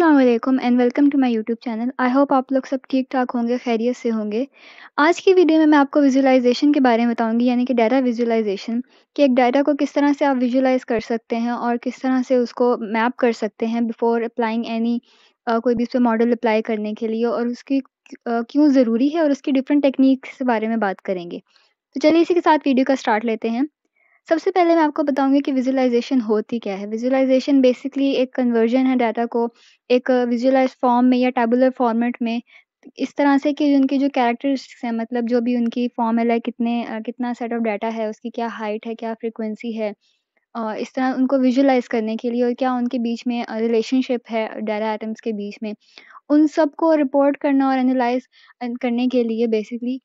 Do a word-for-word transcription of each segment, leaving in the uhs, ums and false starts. अस्सलाम and welcome to my YouTube channel. I hope आप लोग सब ठीक ठाक होंगे, खैरियत से होंगे। आज की वीडियो में मैं आपको विजुलाइजेशन के बारे में बताऊंगी, यानी कि डाटा विजुलाइजेशन, कि एक डाटा को किस तरह से आप विजुलाइज कर सकते हैं और किस तरह से उसको मैप कर सकते हैं बिफोर अप्लाइंग एनी कोई भी उस पर मॉडल अप्लाई करने के लिए, और उसकी uh, क्यों ज़रूरी है और उसकी डिफरेंट टेक्निक्स के बारे में बात करेंगे। तो चलिए इसी के साथ वीडियो का स्टार्ट लेते हैं। सबसे पहले मैं आपको बताऊंगी कि विजुलाइजेशन होती क्या है। विजुलाइजेशन बेसिकली एक कन्वर्जन है डाटा को एक विजुलाइज फॉर्म में या टेबुलर फॉर्मेट में, इस तरह से कि उनकी जो कैरेक्टरिस्टिक्स हैं, मतलब जो भी उनकी फॉर्मूला है, कितने कितना सेट ऑफ डाटा है, उसकी क्या हाइट है, क्या फ्रिक्वेंसी है, इस तरह उनको विजुलाइज करने के लिए, और क्या उनके बीच में रिलेशनशिप है डाटा आइटम्स के बीच में, उन सब को रिपोर्ट करना और एनालाइज करने के लिए बेसिकली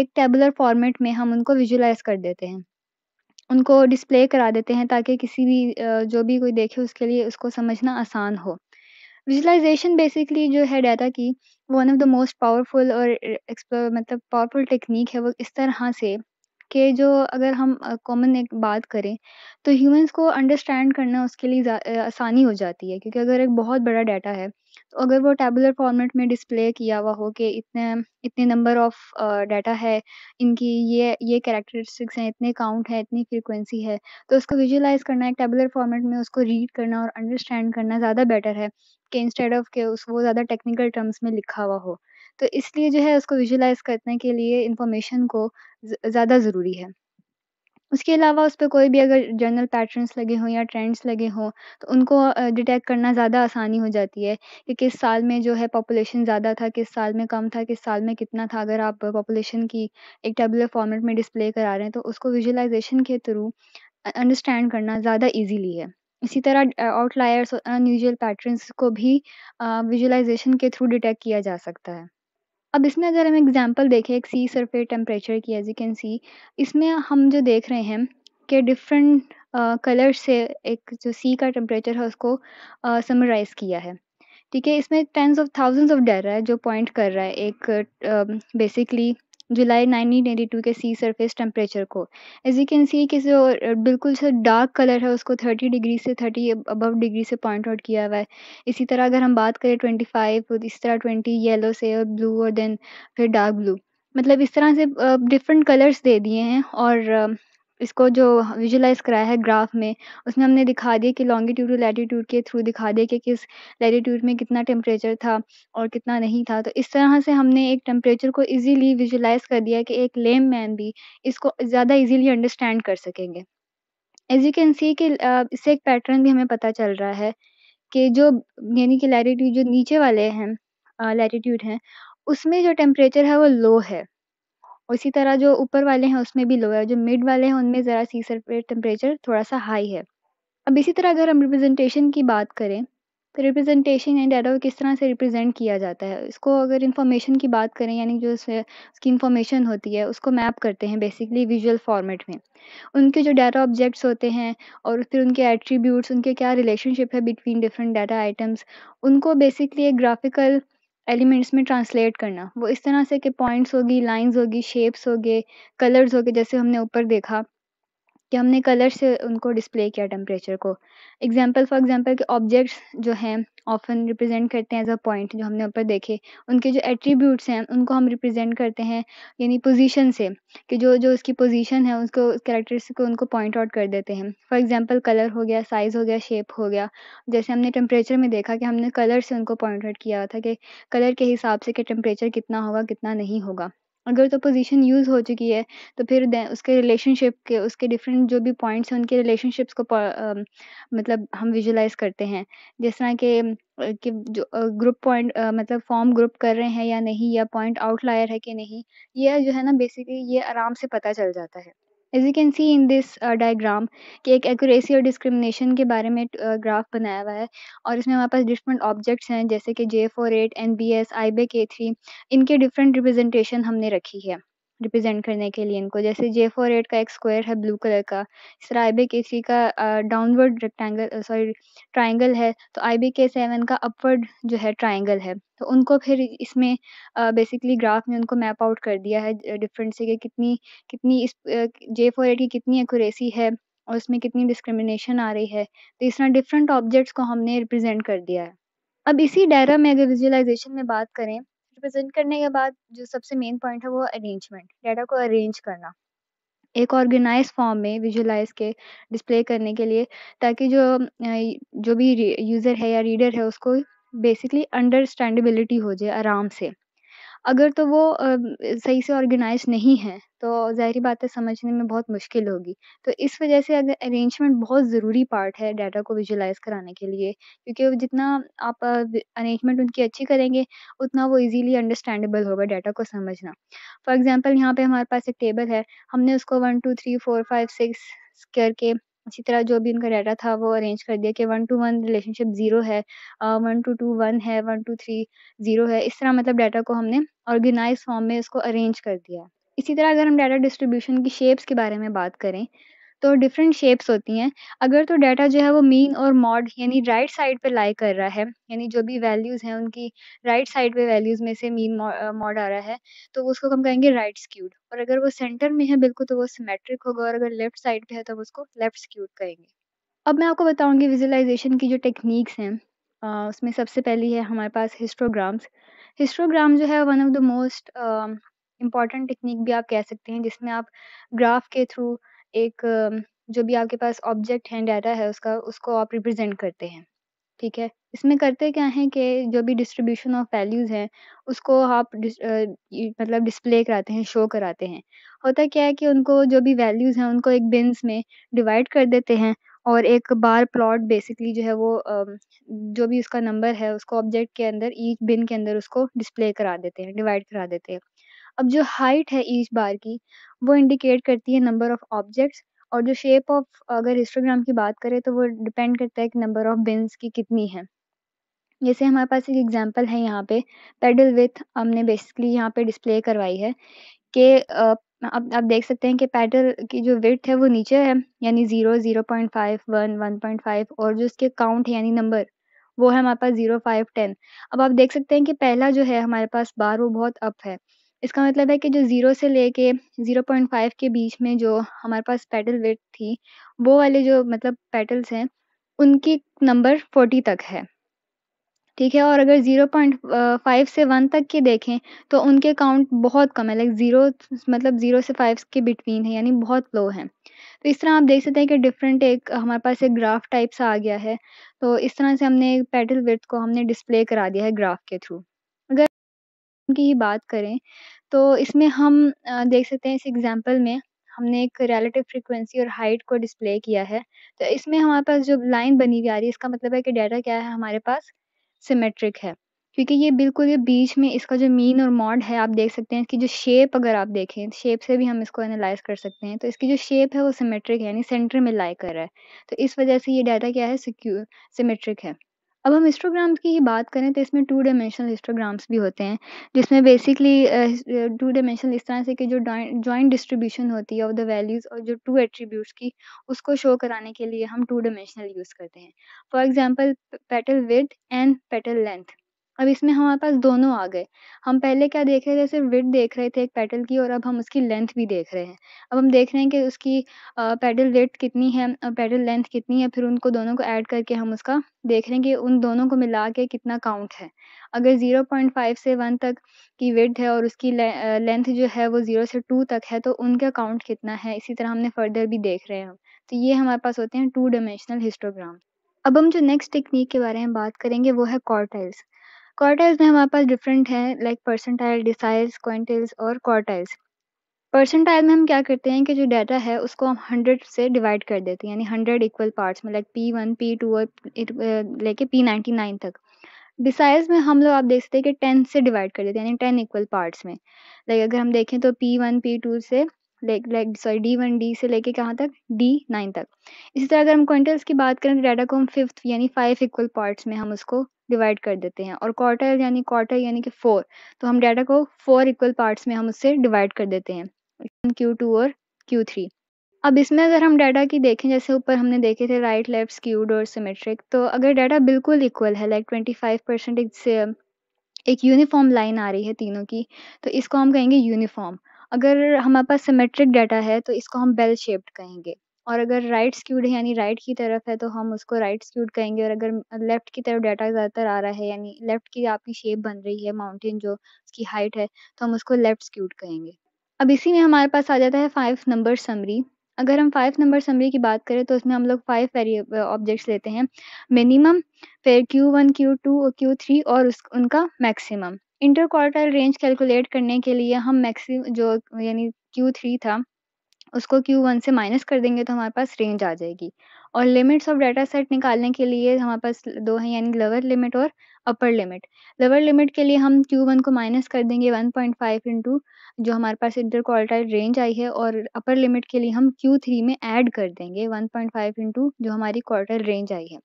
एक टेबुलर फॉर्मेट में हम उनको विजुलाइज कर देते हैं, उनको डिस्प्ले करा देते हैं, ताकि किसी भी जो भी कोई देखे उसके लिए उसको समझना आसान हो। विजुलाइजेशन बेसिकली जो है डाटा की one of the most powerful और एक्सप्लोर मतलब पावरफुल टेक्निक है। वो इस तरह से कि जो अगर हम कॉमन एक बात करें तो ह्यूमंस को अंडरस्टैंड करना उसके लिए आसानी हो जाती है, क्योंकि अगर एक बहुत बड़ा डाटा है तो अगर वो टेबुलर फॉर्मेट में डिस्प्ले किया हुआ हो कि इतने इतने नंबर ऑफ डाटा है, इनकी ये ये कैरेक्टरिस्टिक्स हैं, इतने काउंट है, इतनी फ्रीक्वेंसी है, तो उसको विजुलाइज करना एक टेबुलर फॉर्मेट में, उसको रीड करना और अंडरस्टैंड करना ज़्यादा बेटर है कि इंस्टेड ऑफ के उसको ज़्यादा टेक्निकल टर्म्स में लिखा हुआ हो। तो इसलिए जो है उसको विजुलाइज करने के लिए इंफॉर्मेशन को ज़्यादा ज़रूरी है। उसके अलावा उस पर कोई भी अगर जनरल पैटर्न्स लगे हों या ट्रेंड्स लगे हों तो उनको डिटेक्ट करना ज़्यादा आसानी हो जाती है कि किस साल में जो है पॉपुलेशन ज़्यादा था, किस साल में कम था, किस साल में कितना था। अगर आप पॉपुलेशन की एक टेबुलर फॉर्मेट में डिस्प्ले करा रहे हैं तो उसको विजुलाइजेशन के थ्रू अंडरस्टैंड करना ज़्यादा ईजीली है। इसी तरह आउटलायर्स और अनयूजुअल पैटर्न्स को भी विजुलाइजेशन के थ्रू डिटेक्ट किया जा सकता है। अब इसमें अगर हम एग्जांपल देखें एक सी सरफेस टेम्परेचर की, एज यू कैन सी, इसमें हम जो देख रहे हैं कि डिफरेंट कलर से एक जो सी का टेम्परेचर है उसको समराइज़ uh, किया है। ठीक है, इसमें tens of thousands of data है जो पॉइंट कर रहा है एक basically uh, July nineteen eighty two के सी सरफेस टेम्परेचर को। एज यू कैन सी कि जो बिल्कुल से डार्क कलर है उसको थर्टी डिग्री से थर्टी अबव डिग्री से पॉइंट आउट किया हुआ है। इसी तरह अगर हम बात करें ट्वेंटी फाइव, इस तरह ट्वेंटी येलो से और ब्लू और देन फिर डार्क ब्लू, मतलब इस तरह से डिफरेंट कलर्स दे दिए हैं। और इसको जो विजुलाइज कराया है ग्राफ में, उसमें हमने दिखा दिया कि लॉन्गिट्यूड और लैटीट्यूड के थ्रू दिखा दिया कि किस लैटीट्यूड में कितना टेम्परेचर था और कितना नहीं था। तो इस तरह से हमने एक टेम्परेचर को इजीली विजुलाइज कर दिया कि एक लेम मैन भी इसको ज़्यादा इजीली अंडरस्टैंड कर सकेंगे। एज यू कैन सी कि इससे एक पैटर्न भी हमें पता चल रहा है कि जो यानी कि लैटीट्यूड जो नीचे वाले हैं लैटीट्यूड हैं उसमें जो टेम्परेचर है वो लो है, उसी तरह जो ऊपर वाले हैं उसमें भी लो है, जो मिड वाले हैं उनमें ज़रा सी सरफेस टेम्परेचर थोड़ा सा हाई है। अब इसी तरह अगर हम रिप्रेजेंटेशन की बात करें तो रिप्रेजेंटेशन एंड डाटा को किस तरह से रिप्रेजेंट किया जाता है, इसको अगर इन्फॉर्मेशन की बात करें, यानी जो उसकी इन्फॉर्मेशन होती है उसको मैप करते हैं बेसिकली विजुअल फॉर्मेट में। उनके जो डाटा ऑब्जेक्ट्स होते हैं और फिर उनके एट्रीब्यूट्स, उनके क्या रिलेशनशिप है बिटवीन डिफरेंट डाटा आइटम्स, उनको बेसिकली एक ग्राफिकल एलिमेंट्स में ट्रांसलेट करना। वो इस तरह से कि पॉइंट्स होगी, लाइंस होगी, शेप्स होगे, कलर्स होगे, जैसे हमने ऊपर देखा कि हमने कलर से उनको डिस्प्ले किया टेम्परेचर को। एग्जांपल फॉर एग्जांपल के ऑब्जेक्ट्स जो हैं ऑफन रिप्रेजेंट करते हैं एज अ पॉइंट, जो हमने ऊपर देखे। उनके जो एट्रीब्यूट्स हैं उनको हम रिप्रेजेंट करते हैं यानी पोजीशन से, कि जो जो उसकी पोजीशन है उसको कैरेक्टरिस्टिक को उनको पॉइंट आउट कर देते हैं। फॉर एग्जांपल कलर हो गया, साइज़ हो गया, शेप हो गया। जैसे हमने टेम्परेचर में देखा कि हमने कलर से उनको पॉइंट आउट किया था कि कलर के हिसाब से कि टेम्परेचर कितना होगा कितना नहीं होगा। अगर तो पोजीशन यूज़ हो चुकी है तो फिर उसके रिलेशनशिप के, उसके डिफरेंट जो भी पॉइंट्स हैं उनके रिलेशनशिप्स को आ, मतलब हम विजुलाइज करते हैं, जिस तरह के कि जो ग्रुप पॉइंट मतलब फॉर्म ग्रुप कर रहे हैं या नहीं, या पॉइंट आउटलायर है कि नहीं, ये जो है ना बेसिकली ये आराम से पता चल जाता है। As you can see in this diagram कि एक एक्यूरेसी और डिस्क्रिमिनेशन के बारे में ग्राफ uh, बनाया हुआ है, और इसमें हमारे पास डिफरेंट ऑब्जेक्ट्स हैं जैसे कि J four eight N B S I B K three, इनके डिफरेंट रिप्रेजेंटेशन हमने रखी है रिप्रेजेंट करने के लिए इनको। जैसे जे फोर एट का एक स्क्वायर है ब्लू कलर का, इस तरह आई बे के थ्री का downward uh, rectangle sorry triangle है, तो आई बे के सेवन का अपवर्ड जो है ट्राइंगल है। तो उनको फिर इसमें बेसिकली uh, ग्राफ में उनको मैप आउट कर दिया है डिफरेंट से कि कितनी कितनी इस जे फोर एट की कितनी एक्यूरेसी है और उसमें कितनी डिस्क्रिमिनेशन आ रही है। तो इस तरह डिफरेंट ऑब्जेक्ट्स को हमने रिप्रेजेंट कर दिया है। अब इसी डायग्राम में अगर विजुअलाइजेशन में बात करें, रिप्रेजेंट करने के बाद जो सबसे मेन पॉइंट है वो अरेंजमेंट, डाटा को अरेंज करना एक ऑर्गेनाइज फॉर्म में विजुअलाइज के डिस्प्ले करने के लिए, ताकि जो जो भी यूज़र है या रीडर है उसको बेसिकली अंडरस्टैंडेबिलिटी हो जाए आराम से। अगर तो वो सही से ऑर्गेनाइज नहीं है तो ज़ाहिर बात है समझने में बहुत मुश्किल होगी। तो इस वजह से अगर अरेंजमेंट बहुत ज़रूरी पार्ट है डाटा को विजुलाइज़ कराने के लिए, क्योंकि जितना आप अरेंजमेंट उनकी अच्छी करेंगे उतना वो इजीली अंडरस्टैंडेबल होगा डाटा को समझना। फॉर एग्जांपल यहाँ पे हमारे पास एक टेबल है, हमने उसको one two three four five six करके इसी तरह जो भी उनका डाटा था वो अरेंज कर दिया कि one two one relationship zero है, वन टू टू वन है, वन टू थ्री ज़ीरो है। इस तरह मतलब डाटा को हमने ऑर्गेनाइज फॉर्म में उसको अरेंज कर दिया। इसी तरह अगर हम डाटा डिस्ट्रीब्यूशन की शेप्स के बारे में बात करें तो डिफरेंट शेप्स होती हैं। अगर तो डाटा जो है वो मीन और मॉड यानी राइट साइड पे लाई कर रहा है, यानी जो भी वैल्यूज़ हैं उनकी राइट साइड पे वैल्यूज़ में से मीन मॉड आ रहा है तो उसको हम कहेंगे राइट स्क्यूड, और अगर वो सेंटर में है बिल्कुल तो वो सिमेट्रिक होगा, और अगर लेफ्ट साइड पे है तो उसको लेफ्ट स्क्यूड कहेंगे। अब मैं आपको बताऊँगी विजुअलाइजेशन की जो टेक्निक्स हैं, आ, उसमें सबसे पहली है हमारे पास हिस्टोग्राम्स। हिस्टोग्राम जो है one of the most important technique भी आप कह सकते हैं, जिसमें आप ग्राफ के थ्रू एक जो भी आपके पास ऑब्जेक्ट है, डाटा है उसका, उसको आप रिप्रेजेंट करते हैं। ठीक है, इसमें करते क्या है कि जो भी डिस्ट्रीब्यूशन ऑफ वैल्यूज़ हैं उसको आप डिस, आ, मतलब डिस्प्ले कराते हैं, शो कराते हैं। होता क्या है कि उनको जो भी वैल्यूज़ हैं उनको एक बिन्स में डिवाइड कर देते हैं और एक बार प्लॉट बेसिकली जो है वो जो भी उसका नंबर है उसको ऑब्जेक्ट के अंदर, ईच बिन के अंदर उसको डिस्प्ले करा देते हैं, डिवाइड करा देते हैं। अब जो हाइट है ईच बार की वो इंडिकेट करती है नंबर ऑफ ऑब्जेक्ट्स, और जो शेप ऑफ अगर हिस्टोग्राम की बात करें तो वो डिपेंड करता है कि नंबर ऑफ बिन्स की कितनी है। जैसे हमारे पास एक एग्जांपल है यहाँ पे, पेडल विथ हमने बेसिकली यहाँ पे डिस्प्ले करवाई है कि अब आप देख सकते हैं कि पेडल की जो विड्थ है वो नीचे है, यानी zero, zero point five, one, one point five, और जो उसके काउंट यानी नंबर वो है हमारे पास ज़ीरो, फाइव, टेन। अब आप देख सकते हैं कि पहला जो है हमारे पास बार वो बहुत अप है, इसका मतलब है कि जो ज़ीरो से लेके ज़ीरो पॉइंट फाइव के बीच में जो हमारे पास पेटल विड्थ थी वो वाले जो मतलब पेटल्स हैं उनकी नंबर चालीस तक है। ठीक है, और अगर ज़ीरो पॉइंट फाइव से वन तक के देखें तो उनके काउंट बहुत कम है, लाइक ज़ीरो मतलब ज़ीरो से फाइव के बिटवीन है, यानी बहुत लो है। तो इस तरह आप देख सकते हैं कि डिफरेंट एक हमारे पास एक ग्राफ टाइप सा आ गया है। तो इस तरह से हमने पेटल विड्थ को हमने डिस्प्ले करा दिया है ग्राफ के थ्रू। अगर की ही बात करें तो इसमें हम देख सकते हैं इस एग्जांपल में हमने एक रिलेटिव फ्रीक्वेंसी और हाइट को डिस्प्ले किया है। तो इसमें हमारे पास जो लाइन बनी हुई आ रही है इसका मतलब है कि डाटा क्या है हमारे पास सिमेट्रिक है, क्योंकि ये बिल्कुल ये बीच में इसका जो मीन और मॉड है आप देख सकते हैं कि जो शेप अगर आप देखें, शेप से भी हम इसको एनालाइज कर सकते हैं। तो इसकी जो शेप है वो सिमेट्रिक है, यानी सेंटर में लाई कर रहा है, तो इस वजह से ये डाटा क्या है सिमेट्रिक है। अब हम हिस्टोग्राम्स की ही बात करें तो इसमें टू डायमेंशनल हिस्टोग्राम्स भी होते हैं, जिसमें बेसिकली टू डायमेंशनल इस तरह से कि जो जॉइंट डिस्ट्रीब्यूशन होती है ऑफ द वैल्यूज़ और जो टू एट्रीब्यूट्स की, उसको शो कराने के लिए हम टू डायमेंशनल यूज़ करते हैं। For example petal width and petal length. अब इसमें हमारे पास दोनों आ गए, हम पहले क्या देख रहे थे, सिर्फ विड्थ देख रहे थे एक पेटल की, और अब हम उसकी लेंथ भी देख रहे हैं। अब हम देख रहे हैं कि उसकी पेटल विड्थ कितनी है और पेटल लेंथ कितनी है, फिर उनको दोनों को ऐड करके हम उसका देख रहे हैं कि उन दोनों को मिला के कितना काउंट है। अगर ज़ीरो पॉइंट फाइव से वन तक की विड्थ है और उसकी लेंथ जो है वो ज़ीरो से टू तक है तो उनका काउंट कितना है, इसी तरह हमने फर्दर भी देख रहे हैं। तो ये हमारे पास होते हैं टू डायमेंशनल हिस्टोग्राम। अब हम जो नेक्स्ट टेक्निक के बारे में बात करेंगे वो है क्वार्टाइल्स। क्वार्टाइल्स में हमारे पास डिफरेंट हैं, लाइक परसेंटाइल, डिसाइल्स, क्वांटाइल्स और क्वार्टाइल्स। परसेंटाइल में हम क्या करते हैं कि जो डाटा है उसको हम हंड्रेड से डिवाइड कर देते हैं, यानी हंड्रेड इक्वल पार्ट्स में, like P one, P two और लेके पी नाइन्टी नाइन तक। डिसाइल्स में हम लोग आप देख सकते हैं कि टेन से डिवाइड कर देते हैं, यानी टेन इक्वल पार्ट्स में, लाइक अगर हम देखें तो पी वन, पी टू से like sorry D one D से लेके कहाँ तक, डी नाइन तक। इसी तरह अगर हम क्वांटाइल्स की बात करें तो डाटा को हम फिफ्थ यानी फाइव इक्वल पार्ट्स में हम उसको डिवाइड कर देते हैं, और क्वार्टाइल यानी क्वार्टर यानी कि फोर, तो हम डाटा को फोर इक्वल पार्ट्स में हम उससे डिवाइड कर देते हैं, क्यू टू और क्यू थ्री। अब इसमें अगर हम डाटा की देखें, जैसे ऊपर हमने देखे थे राइट, लेफ्ट, स्क्यूड और सिमेट्रिक, तो अगर डाटा बिल्कुल इक्वल है, लाइक ट्वेंटी फाइव परसेंट एक यूनिफॉर्म लाइन आ रही है तीनों की, तो इसको हम कहेंगे यूनिफॉर्म। अगर हमारे पास सिमेट्रिक डाटा है तो इसको हम बेल शेप्ड कहेंगे, और अगर राइट स्क्यूड है यानी राइट की तरफ है तो हम उसको राइट स्क्यूड कहेंगे, और अगर लेफ्ट की तरफ डाटा ज़्यादातर आ रहा है यानी लेफ्ट की आपकी शेप बन रही है, माउंटेन जो उसकी हाइट है, तो हम उसको लेफ्ट स्क्यूड कहेंगे। अब इसी में हमारे पास आ जाता है फाइव नंबर समरी। अगर हम फाइव नंबर समरी की बात करें तो उसमें हम लोग फाइव वेरिएबल ऑब्जेक्ट्स लेते हैं, मिनिमम, फिर Q one Q two Q three और उस, उनका maximum. Inter quartile range calculate करने के लिए हम मैक्सिम जो यानी क्यू थ्री था उसको क्यू वन से माइनस कर देंगे तो हमारे पास रेंज आ जाएगी। और लिमिट्स ऑफ डाटा सेट निकालने के लिए हमारे पास दो हैं यानी लोअर लिमिट और अपर लिमिट। लोअर लिमिट के लिए हम क्यू वन को माइनस कर देंगे वन पॉइंट फाइव इंटू जो हमारे पास इंटर क्वार्टाइल रेंज आई है, और अपर लिमिट के लिए हम क्यू थ्री में ऐड कर देंगे वन पॉइंट फाइव इंटू जो हमारी क्वार्टाइल रेंज आई है।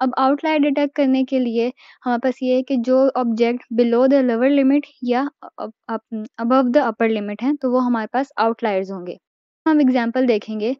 अब आउटलायर डिटेक्ट करने के लिए हमारे पास ये है कि जो object below the lower limit या अबव द अपर लिमिट है तो वो हमारे पास आउटलायर्स होंगे। हम एग्जांपल देखेंगे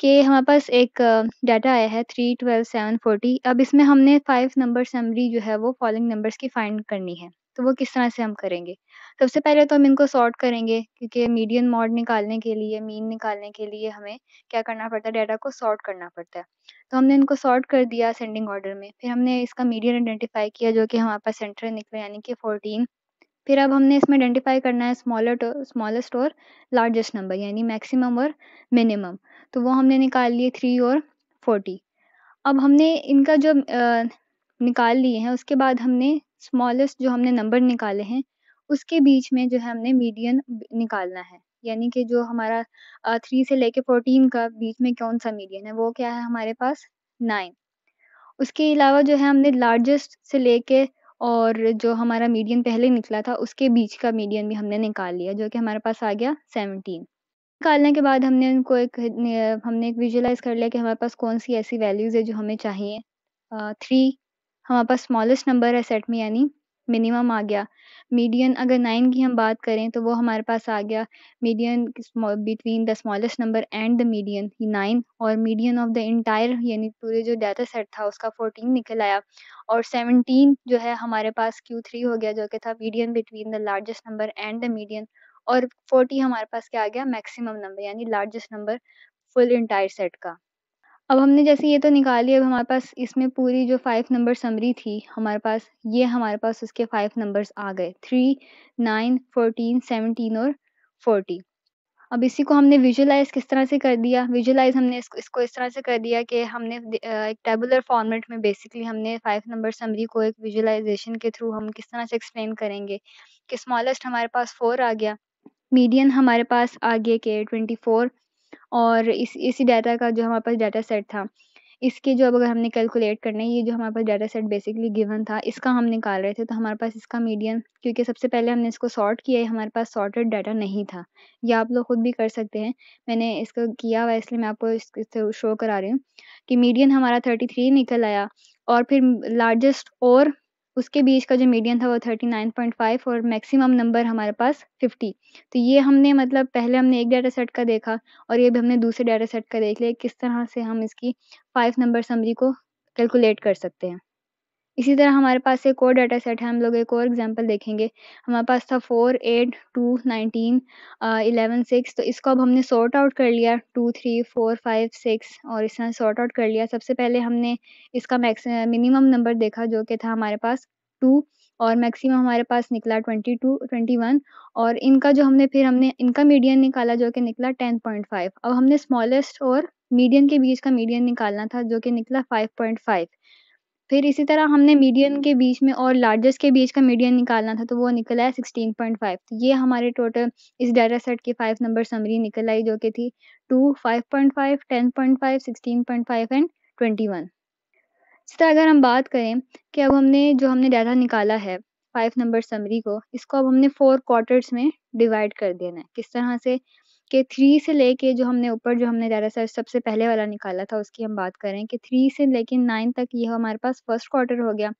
कि हमारे पास एक डाटा आया है थ्री ट्वेल्व सेवन फोर्टी। अब इसमें हमने फाइव नंबर समरी जो है वो फॉलोइंग नंबर्स की फाइंड करनी है, तो वो किस तरह से हम करेंगे। सबसे पहले तो हम इनको सॉर्ट करेंगे क्योंकि मीडियन मॉड निकालने के लिए, मीन निकालने के लिए हमें क्या करना पड़ता है, डाटा को सॉर्ट करना पड़ता है। तो हमने इनको सॉर्ट कर दिया असेंडिंग ऑर्डर में। फिर हमने इसका मीडियन आइडेंटिफाई किया जो कि हमारे पास सेंटर निकला यानी कि फोर्टीन। फिर अब हमने इसमें आइडेंटिफाई करना है स्मॉलर स्मॉलेस्ट और लार्जेस्ट नंबर यानी मैक्सिमम और मिनिमम, तो वो हमने निकाल लिए थ्री और फोर्टी। अब हमने इनका जो आ, निकाल लिए हैं, उसके बाद हमने स्मॉलेस्ट जो हमने नंबर निकाले हैं उसके बीच में जो है हमने मीडियन निकालना है यानी कि जो हमारा थ्री से लेके फोर्टीन का बीच में कौन सा मीडियन है, वो क्या है हमारे पास नाइन। उसके अलावा जो है हमने लार्जेस्ट से लेके और जो हमारा मीडियन पहले निकला था उसके बीच का मीडियन भी हमने निकाल लिया जो कि हमारे पास आ गया सेवनटीन। निकालने के बाद हमने उनको एक हमने एक विजुअलाइज कर लिया कि हमारे पास कौन सी ऐसी वैल्यूज़ है जो हमें चाहिए। थ्री uh, हमारे पास स्मॉलेस्ट नंबर है सेट में यानी मिनिमम आ गया। मीडियन अगर नाइन की हम बात करें तो वो हमारे पास आ गया median between the smallest number and the median nine, और मीडियन ऑफ द इंटायर यानी पूरे जो डाटा सेट था उसका फोर्टीन निकल आया। और सेवनटीन जो है हमारे पास क्यू थ्री हो गया जो कि था median between the largest number and the median, और फोर्टी हमारे पास क्या आ गया मैक्सिमम नंबर यानी largest number full entire set का। अब हमने जैसे ये तो निकाली, अब हमारे पास इसमें पूरी जो फाइव नंबर समरी थी हमारे पास ये हमारे पास उसके फाइव नंबर्स आ गए थ्री, नाइन, फोर्टीन, सेवनटीन और फोर्टी। अब इसी को हमने विजुलाइज किस तरह से कर दिया, विजुलाइज हमने इसको, इसको इस तरह से कर दिया कि हमने एक टेबुलर फॉर्मेट में बेसिकली हमने फाइव नंबर समरी को एक विजुलाइजेशन के थ्रू हम किस तरह से एक्सप्लेन करेंगे कि स्मॉलेस्ट हमारे पास फोर आ गया, मीडियन हमारे पास आ गया के ट्वेंटी फोर, और इस इसी डाटा का जो हमारे पास डाटा सेट था इसके जो अब अगर हमने कैलकुलेट करना है, ये जो हमारे पास डाटा सेट बेसिकली गिवन था इसका हम निकाल रहे थे तो हमारे पास इसका मीडियन, क्योंकि सबसे पहले हमने इसको सॉर्ट किया है हमारे पास सॉर्टेड डाटा नहीं था। ये आप लोग खुद भी कर सकते हैं, मैंने इसको किया हुआ इसलिए मैं आपको इससे शो करा रही हूँ कि मीडियन हमारा थर्टी थ्री निकल आया, और फिर लार्जेस्ट और उसके बीच का जो मीडियन था वो थर्टी नाइन पॉइंट फाइव, और मैक्सिमम नंबर हमारे पास फिफ्टी। तो ये हमने मतलब पहले हमने एक डाटा सेट का देखा और ये भी हमने दूसरे डाटा सेट का देख लिया किस तरह से हम इसकी फाइव नंबर समरी को कैलकुलेट कर सकते हैं। इसी तरह हमारे पास एक और डाटा सेट है, हम लोग एक और एग्जांपल देखेंगे। हमारे पास था four, eight, two, nineteen, eleven, six. तो इसको अब हमने सॉर्ट आउट कर लिया two, three, four, five, six और इस तरह सॉर्ट आउट कर लिया। सबसे पहले हमने इसका मैक्स मिनिमम नंबर देखा जो कि था हमारे पास टू, और मैक्सिमम हमारे पास निकला ट्वेंटी टू, ट्वेंटी वन, और इनका जो हमने फिर हमने इनका मीडियन निकाला जो कि निकला टेन पॉइंट फाइव। अब हमने स्मॉलेस्ट और मीडियन के बीच का मीडियन निकालना था जो कि निकला फाइव पॉइंट फाइव। फिर इसी तरह हमने मीडियन के बीच में और लार्जेस्ट के बीच का मीडियन निकालना था तो वो निकला है सिक्सटीन पॉइंट फाइव। तो ये हमारे टोटल इस डाटा सेट की फाइव नंबर समरी निकल आई जो कि थी two, five point five, ten point five, sixteen point five and twenty one. इस तरह अगर हम बात करें कि अब हमने जो हमने डाटा निकाला है फाइव नंबर समरी को, इसको अब हमने फोर क्वार्टर्स में डिवाइड कर देना है किस तरह से कि थ्री से लेके जो हमने ऊपर जो हमने डाटा सेट सबसे पहले वाला निकाला था उसकी हम बात करें कि थ्री से लेके नाइन तक ये हमारे पास फर्स्ट क्वार्टर हो गया,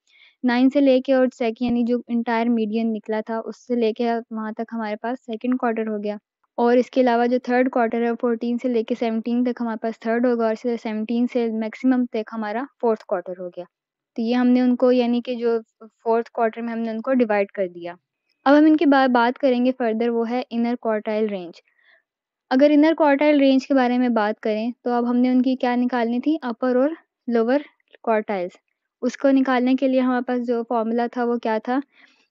नाइन से लेके और सेकेंड यानी जो इंटायर मीडियन निकला था उससे लेके वहाँ तक हमारे पास सेकेंड क्वार्टर हो गया, और इसके अलावा जो थर्ड क्वार्टर है फोर्टीन से लेके सेवनटीन तक हमारे पास थर्ड होगा, और इससे सेवनटीन से मैक्सिमम तक हमारा फोर्थ क्वार्टर हो गया। तो ये हमने उनको यानी कि जो फोर्थ क्वार्टर में हमने उनको डिवाइड कर दिया। अब हम इनकी बात करेंगे फर्दर, वो है इनर क्वार्टाइल रेंज। अगर इनर क्वार्टाइल रेंज के बारे में बात करें तो अब हमने उनकी क्या निकालनी थी, अपर और लोअर क्वार्टाइल्स। उसको निकालने के लिए हमारे पास जो फॉर्मूला था वो क्या था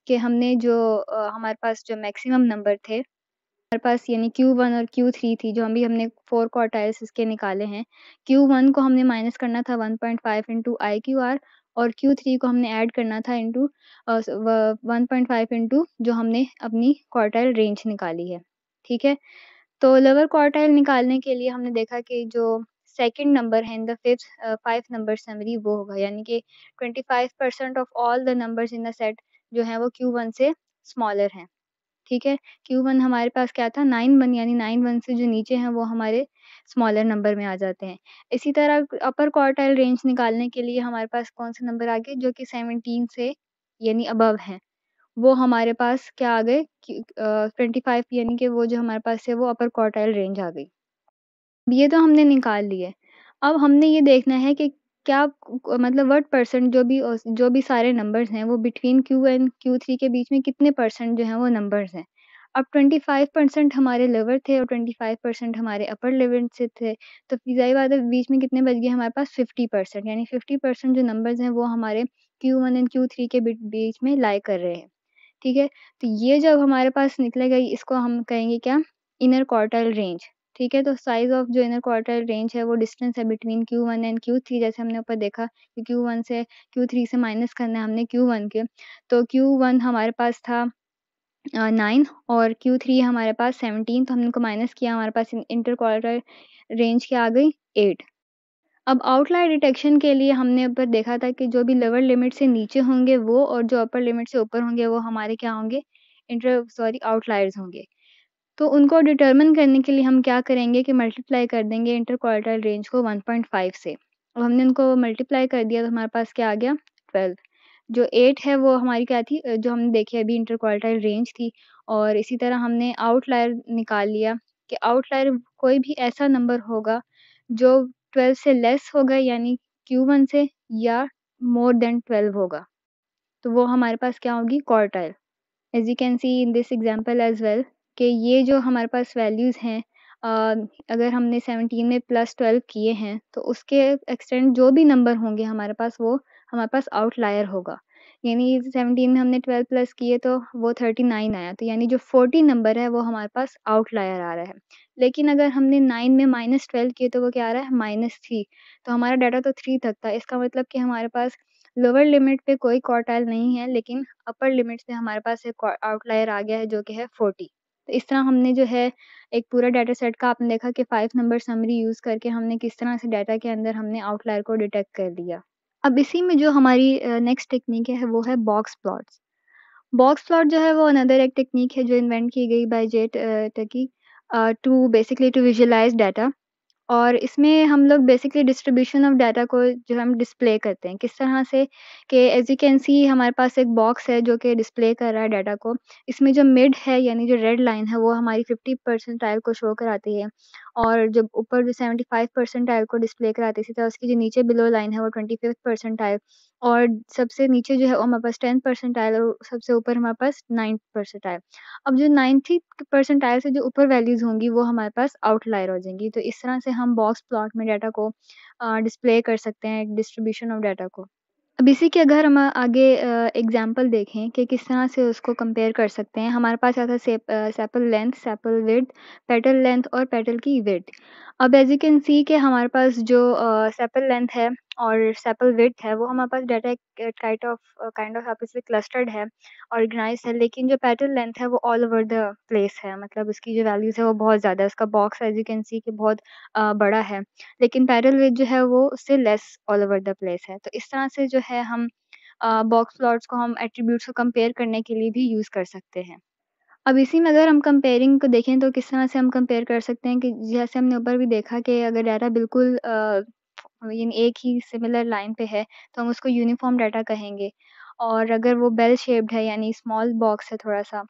कि हमने जो आ, हमारे पास जो मैक्सिमम नंबर थे हमारे पास यानी क्यू वन और क्यू थ्री थी, जो हम भी हमने फोर क्वार्टाइल्स इसके निकाले हैं। क्यू वन को हमने माइनस करना था one point five into I Q R, और क्यू थ्री को हमने ऐड करना था into one point five into जो हमने अपनी क्वार्टाइल रेंज निकाली है। ठीक है, तो लोअर क्वार्टाइल निकालने के लिए हमने देखा कि जो सेकंड नंबर है in the fifth five number summary वो होगा, यानी कि पच्चीस percent of all the numbers in the set जो है वो क्यू वन से स्मॉलर हैं। ठीक है, क्यू वन हमारे पास क्या था नाइन वन, यानी नाइन वन से जो नीचे हैं वो हमारे स्मॉलर नंबर में आ जाते हैं। इसी तरह अपर क्वार्टाइल रेंज निकालने के लिए हमारे पास कौन से नंबर आ गए जो कि सेवनटीन से यानी अबव हैं, वो हमारे पास क्या आ गए ट्वेंटी फाइव, यानी कि वो जो हमारे पास है वो अपर क्वार्टाइल रेंज आ गई। ये तो हमने निकाल लिए, अब हमने ये देखना है कि क्या मतलब व्हाट परसेंट जो भी जो भी सारे नंबर्स हैं वो between Q and Q three के बीच में कितने परसेंट जो हैं वो नंबर्स हैं। अब पच्चीस परसेंट हमारे लोअर थे और पच्चीस परसेंट हमारे अपर लेवल से थे, तो फिजाई बात है बीच में कितने बच गए हमारे पास पचास परसेंट, यानी पचास परसेंट जो नंबर्स हैं वो हमारे Q one and Q three के बीच में लाई कर रहे हैं। ठीक है, तो ये जब हमारे पास निकलेगा इसको हम कहेंगे क्या, इनर क्वार्टाइल रेंज। ठीक है, तो साइज ऑफ जो इनर क्वार्टाइल रेंज है वो डिस्टेंस है between Q one and Q three, जैसे हमने ऊपर देखा कि क्यू वन से क्यू थ्री से माइनस करना है हमने क्यू वन के, तो क्यू वन हमारे पास था नाइन और क्यू थ्री हमारे पास सेवनटीन, तो हमने उनको माइनस किया, हमारे पास इंटर क्वार्टाइल रेंज क्या आ गई एट। अब आउटलायर डिटेक्शन के लिए हमने ऊपर देखा था कि जो भी लोअर लिमिट से नीचे होंगे वो और जो अपर लिमिट से ऊपर होंगे वो हमारे क्या होंगे इंटर सॉरी आउटलायर्स होंगे। तो उनको डिटरमिन करने के लिए हम क्या करेंगे कि मल्टीप्लाई कर देंगे इंटर क्वार्टाइल रेंज को वन पॉइंट फाइव से, और हमने उनको मल्टीप्लाई कर दिया तो हमारे पास क्या आ गया ट्वेल्व। जो एट है वो हमारी क्या थी जो हमने देखी अभी इंटर क्वार्टाइल रेंज थी, और इसी तरह हमने आउटलायर निकाल लिया कि आउटलायर कोई भी ऐसा नंबर होगा जो ट्वेल्व से लेस होगा यानी क्यू वन से, या मोर देन ट्वेल्व होगा, तो वो हमारे पास क्या होगी quartile. As you can see in this example as well कि ये जो हमारे पास वैल्यूज़ हैं अगर हमने सेवनटीन में प्लस ट्वेल्व किए हैं तो उसके एक्सटेंड जो भी नंबर होंगे हमारे पास वो हमारे पास आउटलायर होगा, यानी सेवनटीन में हमने ट्वेल्व प्लस किए तो वो थर्टी नाइन आया, तो यानी जो फोर्टी नंबर है वो हमारे पास आउटलायर आ रहा है। लेकिन अगर हमने नाइन में माइनस ट्वेल्व किए तो वो क्या आ रहा है माइनस थ्री, तो हमारा डाटा तो थ्री तक था, इसका मतलब कि हमारे पास लोअर लिमिट पे कोई क्वार्टाइल नहीं है, लेकिन अपर लिमिट पे हमारे पास एक आउटलायर आ गया है जो कि है फोर्टी। तो इस तरह हमने जो है एक पूरा डाटा सेट का आपने देखा कि फाइव नंबर समरी यूज़ करके हमने किस तरह से डाटा के अंदर हमने आउटलायर को डिटेक्ट कर लिया। अब इसी में जो हमारी नेक्स्ट टेक्निक है वो है बॉक्स प्लॉट्स। बॉक्स प्लॉट जो है वो अनदर एक टेक्निक है जो इन्वेंट की गई by J Tukey to basically to visualize data, और इसमें हम लोग बेसिकली डिस्ट्रीब्यूशन ऑफ डाटा को जो हम डिस्प्ले करते हैं किस तरह से कि एज यू कैन सी हमारे पास एक बॉक्स है जो कि डिस्प्ले कर रहा है डाटा को। इसमें जो मिड है यानी जो रेड लाइन है वो हमारी फिफ्टी परसेंटाइल को शो कराती है, और जब ऊपर जो सेवेंटी फाइव परसेंटाइल को डिस्प्ले कराती है, इसी तरह उसकी जो नीचे बिलो लाइन है वो ट्वेंटी फिफ्थ परसेंटाइल, और सबसे नीचे जो है वो हमारे पास टेन परसेंटाइल और सबसे ऊपर हमारे पास नाइन परसेंटाइल। अब जो नाइन्टी परसेंटाइल से जो ऊपर वैल्यूज़ होंगी वो हमारे पास आउटलायर हो जाएंगी। तो इस तरह से हम बॉक्स प्लॉट में डाटा को डिस्प्ले कर सकते हैं, डिस्ट्रीब्यूशन ऑफ डाटा को। अब इसी के अगर हम आगे एग्जाम्पल देखें कि किस तरह से उसको कंपेयर कर सकते हैं, हमारे पास आता है sepal length, sepal width, petal length और पेटल की विड्थ। अब एज यू कैन सी कि हमारे पास जो सेपल लेंथ है और सेपल विड्थ है वो हमारे पास data kind of kind of आपस में क्लस्टर्ड है, ऑर्गेनाइज है, लेकिन जो पेटल लेंथ है वो ऑल ओवर द प्लेस है, मतलब उसकी जो वैल्यूज़ है वो बहुत ज़्यादा है, उसका box as you can see कि बहुत uh, बड़ा है, लेकिन पेटल विड्थ जो है वो उससे less all over the place है। तो इस तरह से जो है हम बॉक्स uh, प्लॉट्स को हम एट्रीब्यूट्स को कंपेयर करने के लिए भी यूज़ कर सकते हैं। अब इसी में अगर हम कंपेयरिंग को देखें तो किस तरह से हम कंपेयर कर सकते हैं कि जैसे हमने ऊपर भी देखा कि अगर डाटा बिल्कुल uh, यानी एक ही सिमिलर लाइन पे है तो हम उसको यूनिफॉर्म डाटा कहेंगे, और अगर वो बेल शेप्ड है यानी स्मॉल बॉक्स है थोड़ा सा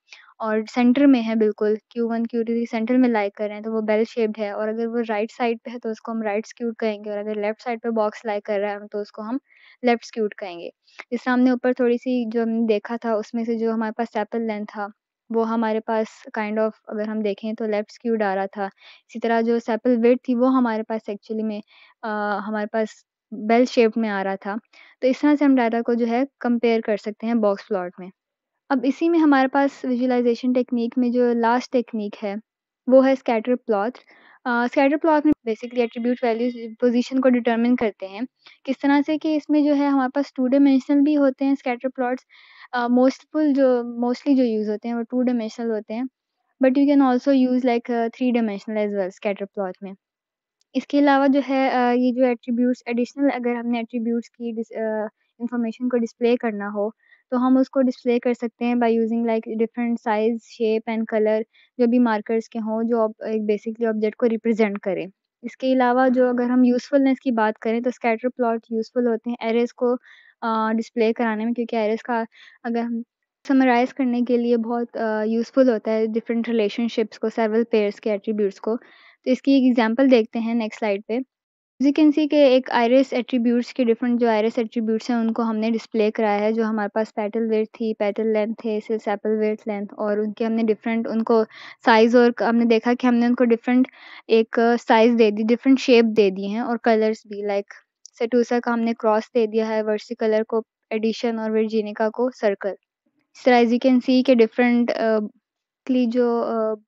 और सेंटर में है बिल्कुल Q one Q two centre में लाइक कर रहे हैं तो वो बेल शेप्ड है, और अगर वो राइट साइड पे है तो उसको हम राइट स्क्यूड कहेंगे, और अगर लेफ्ट साइड पे बॉक्स लाइक कर रहा है तो उसको हम लेफ्ट स्क्यूड कहेंगे। जिस हमने ऊपर थोड़ी सी जो हमने देखा था उसमें से जो हमारे पास सेपल लेंथ था वो हमारे पास काइंड ऑफ अगर हम देखें तो लेफ्ट स्क्यूड आ रहा था। इसी तरह जो सेपल वेट थी वो हमारे पास एक्चुअली में आ, हमारे पास बेल शेप में आ रहा था। तो इस तरह से हम डाटा को जो है कंपेयर कर सकते हैं बॉक्स प्लॉट में। अब इसी में हमारे पास विजुअलाइजेशन टेक्निक में जो लास्ट टेक्निक है वो है स्कैटर प्लॉट। स्कैटर प्लॉट में बेसिकली एट्रीब्यूट वैल्यूज पोजीशन को डिटरमिन करते हैं किस तरह से कि इसमें जो है हमारे पास टू डायमेंशनल भी होते हैं स्कैटर प्लॉट्स। मोस्टफुल जो मोस्टली जो यूज़ होते हैं वो टू डायमेंशनल होते हैं, but you can also use like three dimensional as well scatter plot में। इसके अलावा जो है uh, ये जो एट्रीब्यूट्स एडिशनल अगर हमने एट्रीब्यूट्स की इंफॉर्मेशन uh, को डिस्प्ले करना हो तो हम उसको डिस्प्ले कर सकते हैं by using like different size shape and colour जो भी मार्कर्स के हों जो एक बेसिकली ऑब्जेक्ट को रिप्रेजेंट करें। इसके अलावा जो अगर हम यूज़फुलनेस की बात करें तो स्कैटर प्लॉट यूज़फुल होते हैं एरेज़ को डिस्प्ले uh, कराने में, क्योंकि एरेज़ का अगर हम समराइज़ करने के लिए बहुत यूज़फुल uh, होता है डिफरेंट रिलेशनशिप्स को, सेवरल पेयर्स के एट्रीब्यूट्स को। तो इसकी एक एग्जांपल देखते हैं नेक्स्ट स्लाइड पे। यू कैन सी के एक आइरिस एट्रीब्यूट्स के डिफरेंट जो आइरिस एट्रीब्यूट्स हैं उनको हमने डिस्प्ले कराया है। जो हमारे पास पेटल वेट थी, पेटल लेंथ थे, सेपल वेट लेंथ, और उनके हमने डिफरेंट उनको साइज़, और हमने देखा कि हमने उनको डिफरेंट एक साइज़ दे दी, डिफरेंट शेप दे दी हैं, और कलर्स भी लाइक सेटूसा का हमने क्रॉस दे दिया है, वर्सी कलर को एडिशन और वर्जीनिका को सर्कल। इस तरह यू कैन सी के डिफरेंट जो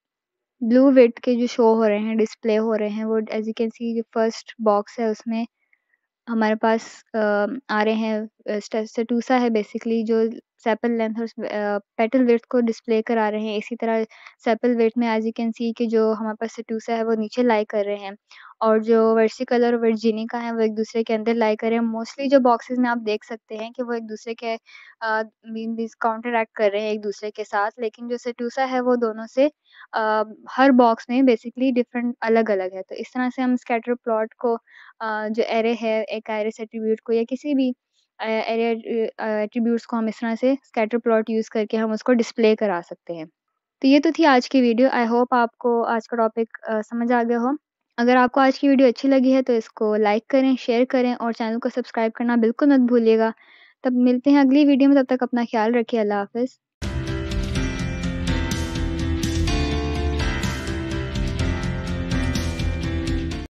ब्लू वेट के जो शो हो रहे हैं डिस्प्ले हो रहे हैं वो एज यू कैन सी जो फर्स्ट बॉक्स है उसमें हमारे पास uh, आ रहे हैं। सेटूसा है बेसिकली जो सेपल लेंथ और पेटल वेट को डिस्प्ले करा रहे हैं। इसी तरह सेपल वेट में एज यू कैन सी कि जो हमारे पास सेटूसा है वो नीचे लाई कर रहे हैं, और जो वर्सिकलर और वर्जिनिका है वो एक दूसरे के अंदर लाई कर रहे हैं। मोस्टली जो बॉक्सेस में आप देख सकते हैं कि वो एक दूसरे के काउंटरैक्ट uh, कर रहे हैं एक दूसरे के साथ, लेकिन जो सेटूसा है वो दोनों से uh, हर बॉक्स में बेसिकली डिफरेंट अलग अलग है। तो इस तरह से हम स्कैटर प्लॉट को uh, जो एरे है एक एरे एट्रीब्यूट को या किसी भी एरे एट्रीब्यूट्स को हम इस तरह से स्कैटर प्लॉट यूज़ करके हम उसको डिस्प्ले करा सकते हैं। तो ये तो थी आज की वीडियो। आई होप आपको आज का टॉपिक uh, समझ आ गया हो। अगर आपको आज की वीडियो अच्छी लगी है तो इसको लाइक करें, शेयर करें, और चैनल को सब्सक्राइब करना बिल्कुल मत भूलिएगा। तब मिलते हैं अगली वीडियो में, तब तक अपना ख्याल रखिए। अल्लाह हाफिज़।